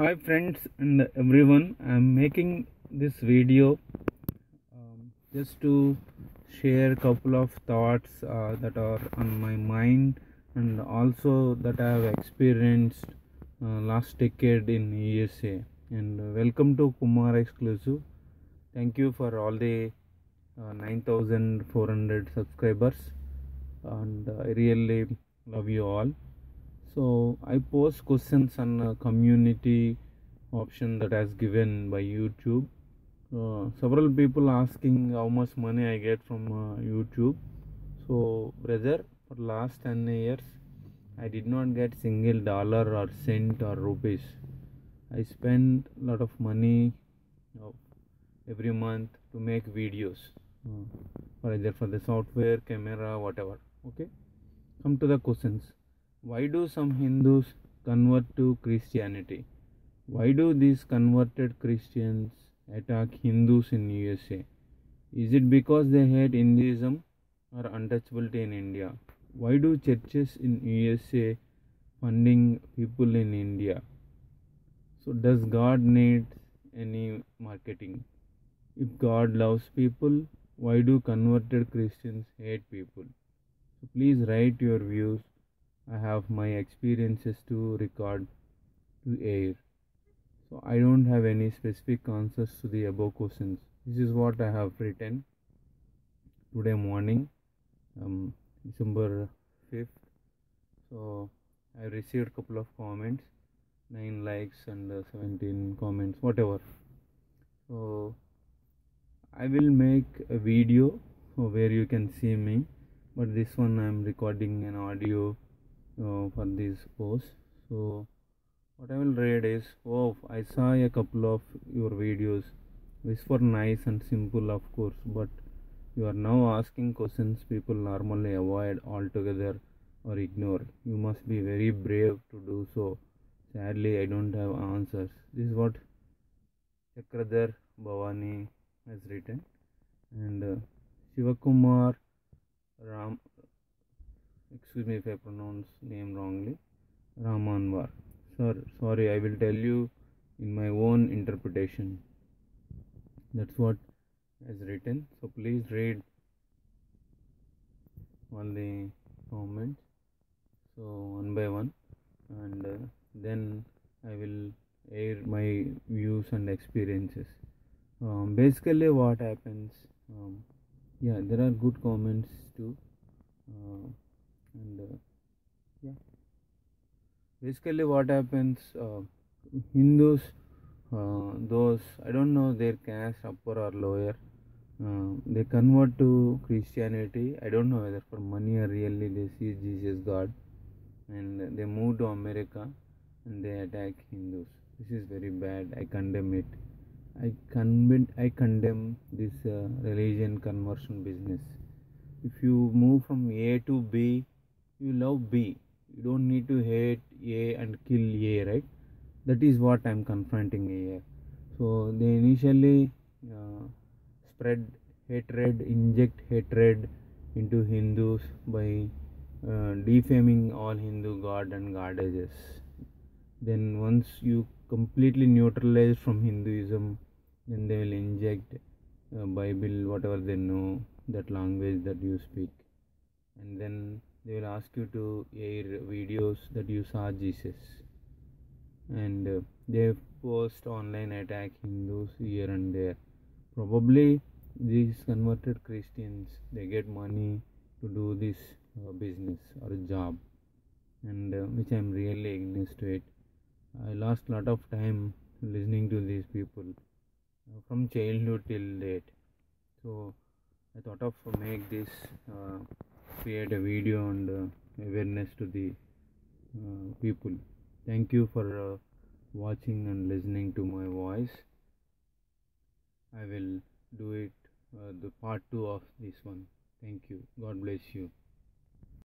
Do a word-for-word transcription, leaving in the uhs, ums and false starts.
Hi friends and everyone, I am making this video um, just to share a couple of thoughts uh, that are on my mind and also that I have experienced uh, last decade in U S A. And welcome to Kumar Exclusive. Thank you for all the uh, nine thousand four hundred subscribers and uh, I really love you all. So I post questions on a community option that has given by YouTube. Uh, several people asking how much money I get from uh, YouTube. So brother, for last ten years, I did not get single dollar or cent or rupees. I spent a lot of money you know, every month to make videos, uh, for either for the software, camera, whatever. Okay, come to the questions. Why do some Hindus convert to Christianity? Why do these converted Christians attack Hindus in U S A? Is it because they hate Hinduism or untouchability in India? Why do churches in U S A funding people in India? So does God need any marketing? If God loves people, why do converted Christians hate people? So please write your views. I have my experiences to record, to air. So I don't have any specific answers to the above questions. This is what I have written today morning, um, December fifth. So I received a couple of comments, nine likes and uh, seventeen comments, whatever. So I will make a video where you can see me, but this one I am recording an audio Uh, for this post. So what I will read is, oh, I saw a couple of your videos which were nice and simple, of course, but you are now asking questions people normally avoid altogether or ignore. You must be very brave to do so. Sadly, I don't have answers. This is what Chakradhar Bhavani has written, and uh, Shivakumar Ram, excuse me if I pronounce name wrongly, Ramanwar Sir, sorry, I will tell you in my own interpretation. That's what is written. So please read all the comments, so one by one, and uh, then I will air my views and experiences. Um, basically what happens, um, yeah, there are good comments too. Uh, and uh, yeah, basically what happens, uh, Hindus, uh, those, I don't know their caste, upper or lower, uh, they convert to Christianity. I don't know whether for money or really they see Jesus God, and they move to America and they attack Hindus. This is very bad. I condemn it. I, con I condemn this uh, religion conversion business. If you move from A to B, you love B. You don't need to hate A and kill A, right? That is what I am confronting here. So they initially uh, spread hatred, inject hatred into Hindus by uh, defaming all Hindu god and goddesses. Then once you completely neutralize from Hinduism, then they will inject uh, Bible, whatever they know, that language that you speak, and then they will ask you to air videos that you saw Jesus, and uh, they post online attack Hindus here and there. Probably these converted Christians, they get money to do this uh, business or job, and uh, which I am really against it. I lost a lot of time listening to these people uh, from childhood till date. So I thought of make this, uh, create a video and uh, awareness to the uh, people. Thank you for uh, watching and listening to my voice. I will do it, uh, the part two of this one. Thank you. God bless you.